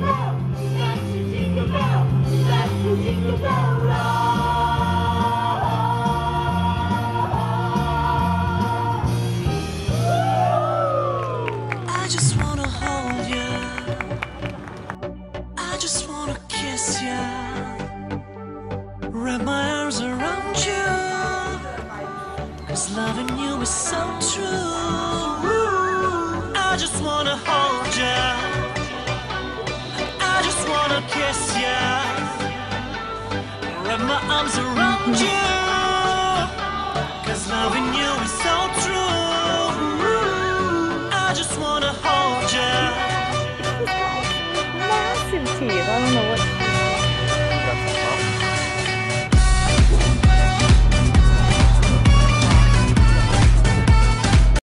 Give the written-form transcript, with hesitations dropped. Wrap my arms around you, 'cause loving you is so true. I just wanna hold you, I just wanna kiss you, wrap my arms around you.